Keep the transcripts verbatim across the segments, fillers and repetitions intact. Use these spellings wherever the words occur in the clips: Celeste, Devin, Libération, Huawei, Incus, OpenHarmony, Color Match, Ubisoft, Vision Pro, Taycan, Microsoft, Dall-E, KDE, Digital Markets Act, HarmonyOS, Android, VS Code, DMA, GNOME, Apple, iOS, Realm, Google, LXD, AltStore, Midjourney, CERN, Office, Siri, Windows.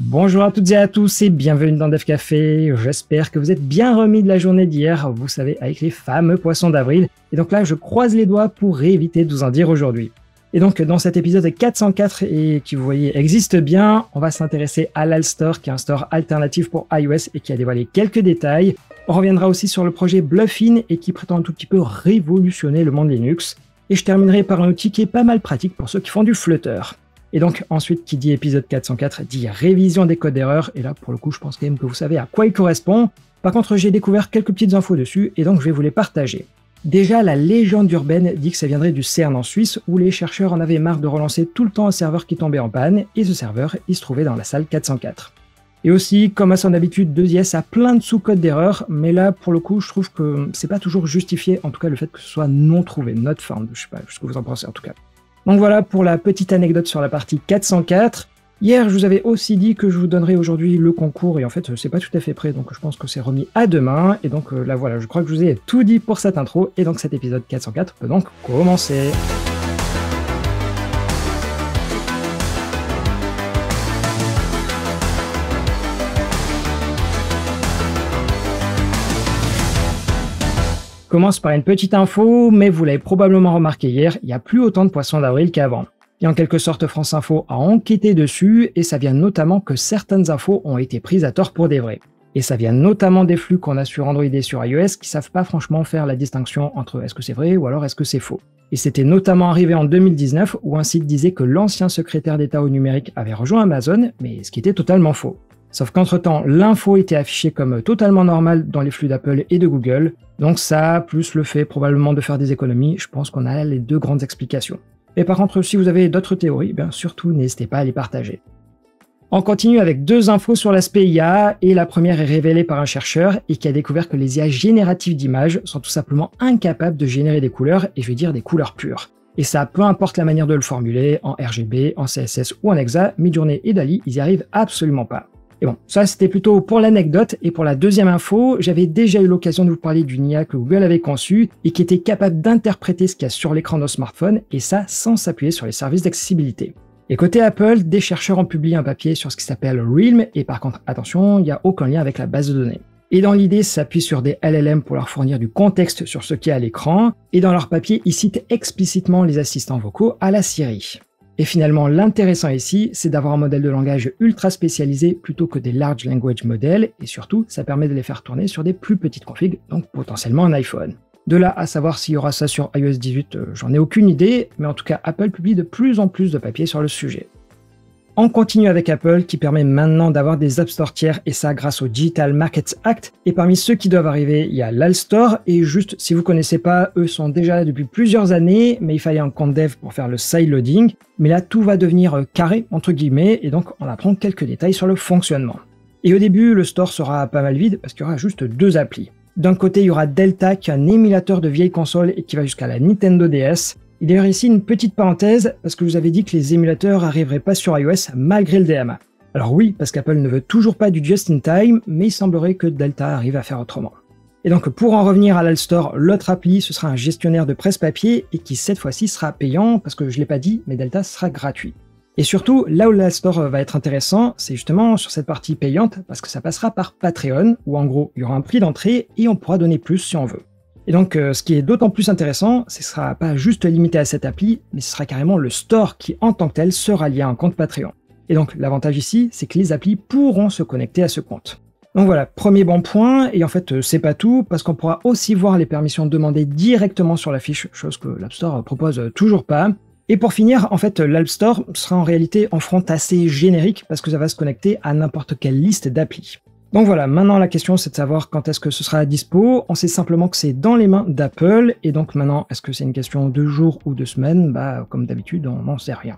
Bonjour à toutes et à tous et bienvenue dans DevCafé. J'espère que vous êtes bien remis de la journée d'hier, vous savez, avec les fameux poissons d'avril. Et donc là, je croise les doigts pour éviter de vous en dire aujourd'hui. Et donc, dans cet épisode quatre cent quatre et qui, vous voyez, existe bien, on va s'intéresser à l'AltStore, qui est un store alternatif pour iOS et qui a dévoilé quelques détails. On reviendra aussi sur le projet Bluefin et qui prétend un tout petit peu révolutionner le monde Linux. Et je terminerai par un outil qui est pas mal pratique pour ceux qui font du Flutter. Et donc ensuite, qui dit épisode quatre cent quatre dit révision des codes d'erreur. Et là, pour le coup, je pense quand même que vous savez à quoi il correspond. Par contre, j'ai découvert quelques petites infos dessus et donc je vais vous les partager. Déjà, la légende urbaine dit que ça viendrait du CERN en Suisse, où les chercheurs en avaient marre de relancer tout le temps un serveur qui tombait en panne, et ce serveur, il se trouvait dans la salle quatre cent quatre. Et aussi, comme à son habitude, deux i S a plein de sous-codes d'erreur, mais là, pour le coup, je trouve que c'est pas toujours justifié, en tout cas le fait que ce soit non trouvé, not found, je sais pas ce que vous en pensez en tout cas. Donc voilà pour la petite anecdote sur la partie quatre cent quatre. Hier, je vous avais aussi dit que je vous donnerais aujourd'hui le concours, et en fait, c'est pas tout à fait prêt, donc je pense que c'est remis à demain. Et donc là, voilà, je crois que je vous ai tout dit pour cette intro, et donc cet épisode quatre cent quatre peut donc commencer. Je commence par une petite info, mais vous l'avez probablement remarqué hier, il n'y a plus autant de poissons d'avril qu'avant. Et en quelque sorte, France Info a enquêté dessus, et ça vient notamment que certaines infos ont été prises à tort pour des vraies. Et ça vient notamment des flux qu'on a sur Android et sur iOS qui savent pas franchement faire la distinction entre est-ce que c'est vrai ou alors est-ce que c'est faux. Et c'était notamment arrivé en deux mille dix-neuf où un site disait que l'ancien secrétaire d'État au numérique avait rejoint Amazon, mais ce qui était totalement faux. Sauf qu'entre-temps, l'info était affichée comme totalement normale dans les flux d'Apple et de Google, donc ça, plus le fait probablement de faire des économies, je pense qu'on a les deux grandes explications. Mais par contre, si vous avez d'autres théories, bien surtout n'hésitez pas à les partager. On continue avec deux infos sur l'aspect I A, et la première est révélée par un chercheur et qui a découvert que les I A génératives d'images sont tout simplement incapables de générer des couleurs, et je vais dire des couleurs pures. Et ça, peu importe la manière de le formuler, en R G B, en C S S ou en Hexa, Midjourney et Dall-E, ils n'y arrivent absolument pas. Et bon, ça c'était plutôt pour l'anecdote, et pour la deuxième info, j'avais déjà eu l'occasion de vous parler d'une I A que Google avait conçue et qui était capable d'interpréter ce qu'il y a sur l'écran d'un smartphone, et ça sans s'appuyer sur les services d'accessibilité. Et côté Apple, des chercheurs ont publié un papier sur ce qui s'appelle Realm, et par contre, attention, il n'y a aucun lien avec la base de données. Et dans l'idée, ça s'appuie sur des L L M pour leur fournir du contexte sur ce qu'il y a à l'écran, et dans leur papier, ils citent explicitement les assistants vocaux à la Siri. Et finalement, l'intéressant ici, c'est d'avoir un modèle de langage ultra spécialisé plutôt que des large language models, et surtout, ça permet de les faire tourner sur des plus petites configs, donc potentiellement un iPhone. De là à savoir s'il y aura ça sur i O S dix-huit, euh, j'en ai aucune idée, mais en tout cas, Apple publie de plus en plus de papiers sur le sujet. On continue avec Apple, qui permet maintenant d'avoir des App Store tiers, et ça grâce au Digital Markets Act, et parmi ceux qui doivent arriver, il y a l'AltStore, et juste, si vous connaissez pas, eux sont déjà là depuis plusieurs années, mais il fallait un compte dev pour faire le sideloading, mais là tout va devenir carré, entre guillemets, et donc on apprend quelques détails sur le fonctionnement. Et au début, le store sera pas mal vide, parce qu'il y aura juste deux applis. D'un côté, il y aura Delta, qui est un émulateur de vieilles consoles, et qui va jusqu'à la Nintendo D S. Et d'ailleurs ici une petite parenthèse, parce que je vous avais dit que les émulateurs n'arriveraient pas sur iOS malgré le D M A. Alors oui, parce qu'Apple ne veut toujours pas du just-in-time, mais il semblerait que Delta arrive à faire autrement. Et donc pour en revenir à l'AltStore, l'autre appli, ce sera un gestionnaire de presse-papier, et qui cette fois-ci sera payant, parce que je ne l'ai pas dit, mais Delta sera gratuit. Et surtout, là où l'AltStore va être intéressant, c'est justement sur cette partie payante, parce que ça passera par Patreon, où en gros, il y aura un prix d'entrée, et on pourra donner plus si on veut. Et donc, euh, ce qui est d'autant plus intéressant, ce ne sera pas juste limité à cette appli, mais ce sera carrément le store qui, en tant que tel, sera lié à un compte Patreon. Et donc, l'avantage ici, c'est que les applis pourront se connecter à ce compte. Donc voilà, premier bon point, et en fait, euh, c'est pas tout, parce qu'on pourra aussi voir les permissions demandées directement sur la fiche, chose que l'App Store propose toujours pas. Et pour finir, en fait, l'App Store sera en réalité en front assez générique, parce que ça va se connecter à n'importe quelle liste d'applis. Donc voilà, maintenant la question c'est de savoir quand est-ce que ce sera à dispo, on sait simplement que c'est dans les mains d'Apple, et donc maintenant est-ce que c'est une question de jours ou de semaines, bah comme d'habitude on n'en sait rien.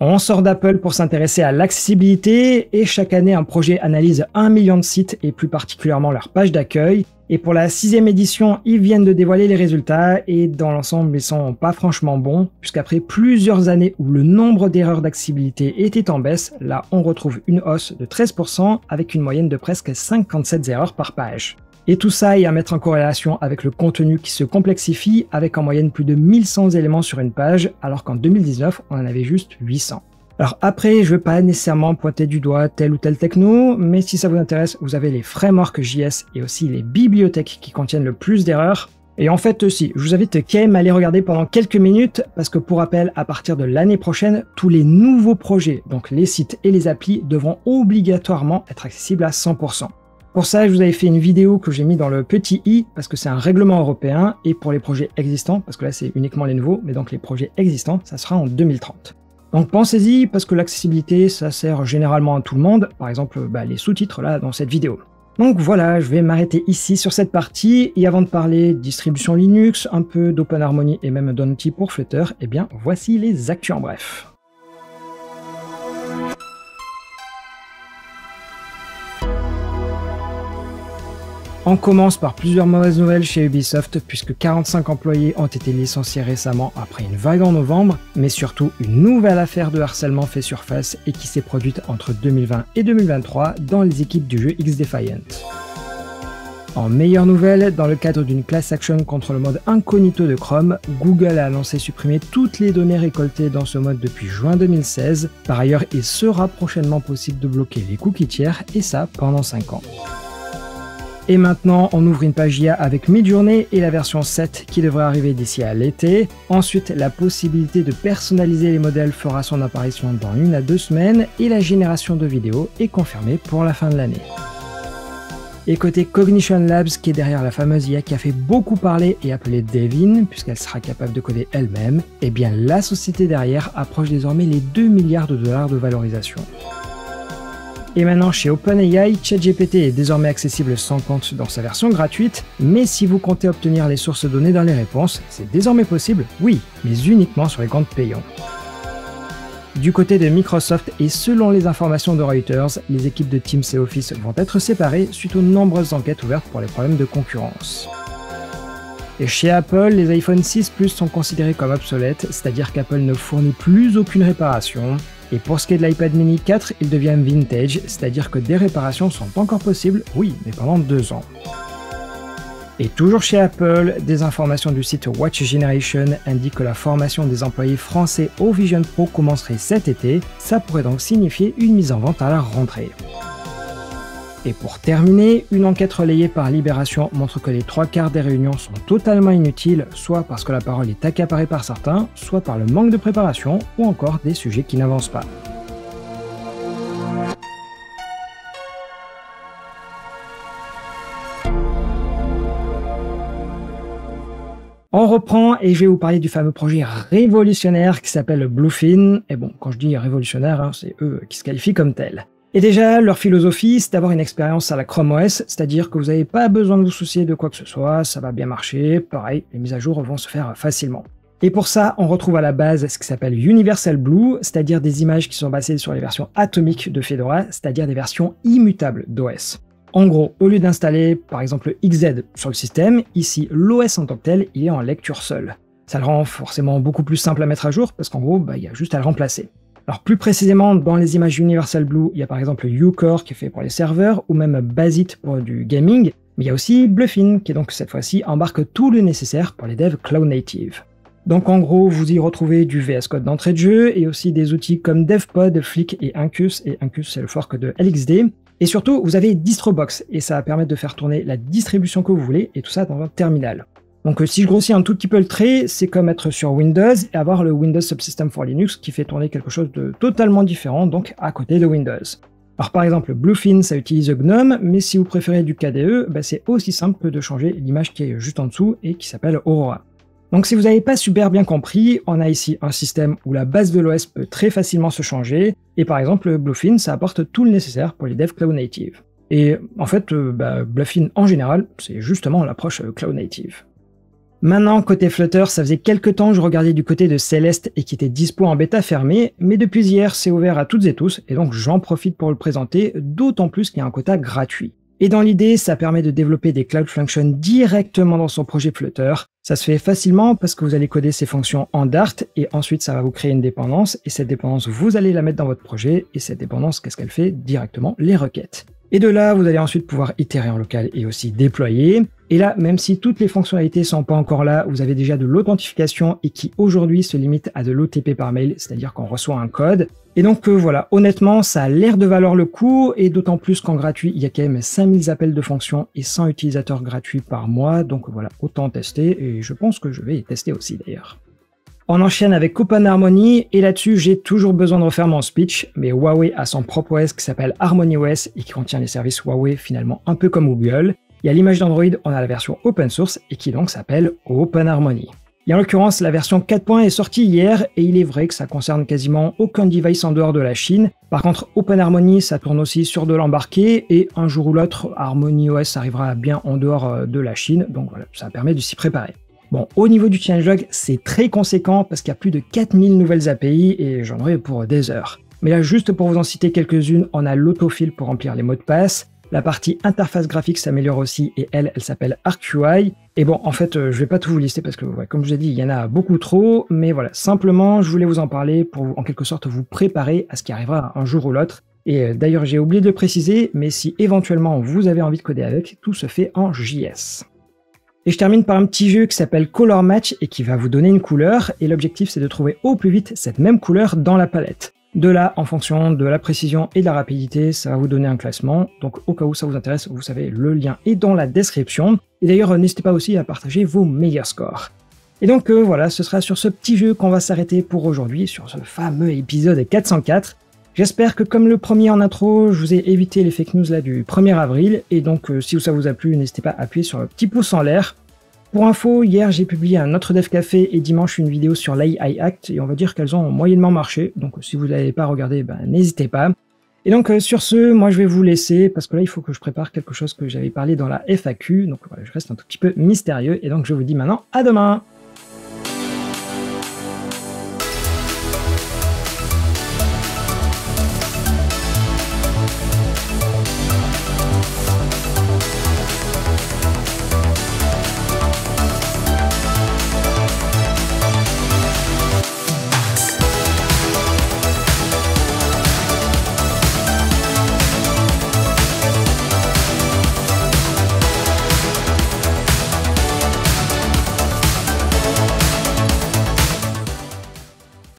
On sort d'Apple pour s'intéresser à l'accessibilité, et chaque année un projet analyse un million de sites, et plus particulièrement leur page d'accueil, et pour la sixième édition ils viennent de dévoiler les résultats, et dans l'ensemble ils sont pas franchement bons, puisqu'après plusieurs années où le nombre d'erreurs d'accessibilité était en baisse, là on retrouve une hausse de treize pour cent avec une moyenne de presque cinquante-sept erreurs par page. Et tout ça est à mettre en corrélation avec le contenu qui se complexifie, avec en moyenne plus de mille cent éléments sur une page, alors qu'en deux mille dix-neuf on en avait juste huit cents. Alors après, je ne vais pas nécessairement pointer du doigt telle ou telle techno, mais si ça vous intéresse, vous avez les frameworks J S et aussi les bibliothèques qui contiennent le plus d'erreurs. Et en fait, si, je vous invite quand même à aller regarder pendant quelques minutes, parce que pour rappel, à partir de l'année prochaine, tous les nouveaux projets, donc les sites et les applis, devront obligatoirement être accessibles à cent pour cent. Pour ça, je vous avais fait une vidéo que j'ai mis dans le petit i, parce que c'est un règlement européen, et pour les projets existants, parce que là c'est uniquement les nouveaux, mais donc les projets existants, ça sera en deux mille trente. Donc pensez-y, parce que l'accessibilité, ça sert généralement à tout le monde, par exemple bah, les sous-titres là dans cette vidéo. Donc voilà, je vais m'arrêter ici sur cette partie, et avant de parler distribution Linux, un peu d'OpenHarmony et même d'un outil pour Flutter, eh bien voici les actus en bref. On commence par plusieurs mauvaises nouvelles chez Ubisoft, puisque quarante-cinq employés ont été licenciés récemment après une vague en novembre, mais surtout une nouvelle affaire de harcèlement fait surface et qui s'est produite entre deux mille vingt et deux mille vingt-trois dans les équipes du jeu X-Defiant. En meilleure nouvelle, dans le cadre d'une class action contre le mode incognito de Chrome, Google a annoncé supprimer toutes les données récoltées dans ce mode depuis juin deux mille seize. Par ailleurs, il sera prochainement possible de bloquer les cookies tiers, et ça pendant cinq ans. Et maintenant, on ouvre une page I A avec Midjourney et la version sept qui devrait arriver d'ici à l'été. Ensuite, la possibilité de personnaliser les modèles fera son apparition dans une à deux semaines et la génération de vidéos est confirmée pour la fin de l'année. Et côté Cognition Labs, qui est derrière la fameuse I A qui a fait beaucoup parler et appelée Devin, puisqu'elle sera capable de coder elle-même, eh bien la société derrière approche désormais les deux milliards de dollars de valorisation. Et maintenant chez OpenAI, ChatGPT est désormais accessible sans compte dans sa version gratuite, mais si vous comptez obtenir les sources données dans les réponses, c'est désormais possible, oui, mais uniquement sur les comptes payants. Du côté de Microsoft, et selon les informations de Reuters, les équipes de Teams et Office vont être séparées suite aux nombreuses enquêtes ouvertes pour les problèmes de concurrence. Et chez Apple, les iPhone six plus sont considérés comme obsolètes, c'est-à-dire qu'Apple ne fournit plus aucune réparation. Et pour ce qui est de l'iPad mini quatre, il devient vintage, c'est-à-dire que des réparations sont encore possibles, oui, mais pendant deux ans. Et toujours chez Apple, des informations du site Watch Generation indiquent que la formation des employés français au Vision Pro commencerait cet été, ça pourrait donc signifier une mise en vente à la rentrée. Et pour terminer, une enquête relayée par Libération montre que les trois quarts des réunions sont totalement inutiles, soit parce que la parole est accaparée par certains, soit par le manque de préparation, ou encore des sujets qui n'avancent pas. On reprend et je vais vous parler du fameux projet révolutionnaire qui s'appelle Bluefin. Et bon, quand je dis révolutionnaire, hein, c'est eux qui se qualifient comme tels. Et déjà, leur philosophie, c'est d'avoir une expérience à la Chrome O S, c'est-à-dire que vous n'avez pas besoin de vous soucier de quoi que ce soit, ça va bien marcher, pareil, les mises à jour vont se faire facilement. Et pour ça, on retrouve à la base ce qui s'appelle Universal Blue, c'est-à-dire des images qui sont basées sur les versions atomiques de Fedora, c'est-à-dire des versions immutables d'O S. En gros, au lieu d'installer, par exemple, X Z sur le système, ici, l'O S en tant que tel, il est en lecture seule. Ça le rend forcément beaucoup plus simple à mettre à jour, parce qu'en gros, bah, y a juste à le remplacer. Alors plus précisément, dans les images Universal Blue, il y a par exemple Ucore qui est fait pour les serveurs, ou même Basit pour du gaming, mais il y a aussi Bluefin qui donc cette fois-ci embarque tout le nécessaire pour les devs cloud native. Donc en gros, vous y retrouvez du V S Code d'entrée de jeu, et aussi des outils comme DevPod, Flick et Incus, et Incus c'est le fork de L X D, et surtout vous avez DistroBox, et ça va permettre de faire tourner la distribution que vous voulez, et tout ça dans un terminal. Donc si je grossis un tout petit peu le trait, c'est comme être sur Windows et avoir le Windows Subsystem for Linux qui fait tourner quelque chose de totalement différent, donc à côté de Windows. Alors par exemple, Bluefin, ça utilise GNOME, mais si vous préférez du K D E, bah, c'est aussi simple que de changer l'image qui est juste en dessous et qui s'appelle Aurora. Donc si vous n'avez pas super bien compris, on a ici un système où la base de l'O S peut très facilement se changer, et par exemple Bluefin, ça apporte tout le nécessaire pour les devs cloud native. Et en fait, bah, Bluefin en général, c'est justement l'approche cloud native. Maintenant, côté Flutter, ça faisait quelques temps que je regardais du côté de Celeste et qui était dispo en bêta fermée, mais depuis hier, c'est ouvert à toutes et tous, et donc j'en profite pour le présenter, d'autant plus qu'il y a un quota gratuit. Et dans l'idée, ça permet de développer des Cloud Functions directement dans son projet Flutter. Ça se fait facilement parce que vous allez coder ces fonctions en Dart, et ensuite ça va vous créer une dépendance, et cette dépendance, vous allez la mettre dans votre projet, et cette dépendance, qu'est-ce qu'elle fait? Directement les requêtes. Et de là, vous allez ensuite pouvoir itérer en local et aussi déployer. Et là, même si toutes les fonctionnalités sont pas encore là, vous avez déjà de l'authentification et qui aujourd'hui se limite à de l'O T P par mail, c'est-à-dire qu'on reçoit un code. Et donc euh, voilà, honnêtement, ça a l'air de valoir le coup, et d'autant plus qu'en gratuit, il y a quand même cinq mille appels de fonction et cent utilisateurs gratuits par mois, donc voilà, autant tester, et je pense que je vais y tester aussi d'ailleurs. On enchaîne avec OpenHarmony, et là-dessus, j'ai toujours besoin de refaire mon speech, mais Huawei a son propre O S qui s'appelle HarmonyOS et qui contient les services Huawei finalement un peu comme Google. Et à l'image d'Android, on a la version open source et qui donc s'appelle OpenHarmony. Et en l'occurrence, la version quatre point un est sortie hier et il est vrai que ça concerne quasiment aucun device en dehors de la Chine. Par contre, OpenHarmony, ça tourne aussi sur de l'embarqué et un jour ou l'autre, HarmonyOS arrivera bien en dehors de la Chine. Donc voilà, ça permet de s'y préparer. Bon, au niveau du changelog, c'est très conséquent parce qu'il y a plus de quatre mille nouvelles A P I et j'en aurai pour des heures. Mais là, juste pour vous en citer quelques-unes, on a l'autofill pour remplir les mots de passe. La partie interface graphique s'améliore aussi et elle, elle s'appelle ArcUI. Et bon, en fait, euh, je vais pas tout vous lister parce que, ouais, comme je vous ai dit, il y en a beaucoup trop. Mais voilà, simplement, je voulais vous en parler pour, vous, en quelque sorte, vous préparer à ce qui arrivera un jour ou l'autre. Et euh, d'ailleurs, j'ai oublié de le préciser, mais si éventuellement vous avez envie de coder avec, tout se fait en J S. Et je termine par un petit jeu qui s'appelle Color Match et qui va vous donner une couleur. Et l'objectif, c'est de trouver au plus vite cette même couleur dans la palette. De là, en fonction de la précision et de la rapidité, ça va vous donner un classement. Donc au cas où ça vous intéresse, vous savez, le lien est dans la description. Et d'ailleurs, n'hésitez pas aussi à partager vos meilleurs scores. Et donc euh, voilà, ce sera sur ce petit jeu qu'on va s'arrêter pour aujourd'hui, sur ce fameux épisode quatre cent quatre. J'espère que comme le premier en intro, je vous ai évité les fake news là du premier avril. Et donc euh, si ça vous a plu, n'hésitez pas à appuyer sur le petit pouce en l'air. Pour info, hier j'ai publié un autre DevCafé et dimanche une vidéo sur l'A I Act et on va dire qu'elles ont moyennement marché, donc si vous ne l'avez pas regardé, ben n'hésitez pas. Et donc euh, sur ce, moi je vais vous laisser parce que là il faut que je prépare quelque chose que j'avais parlé dans la F A Q, donc voilà, je reste un tout petit peu mystérieux et donc je vous dis maintenant à demain.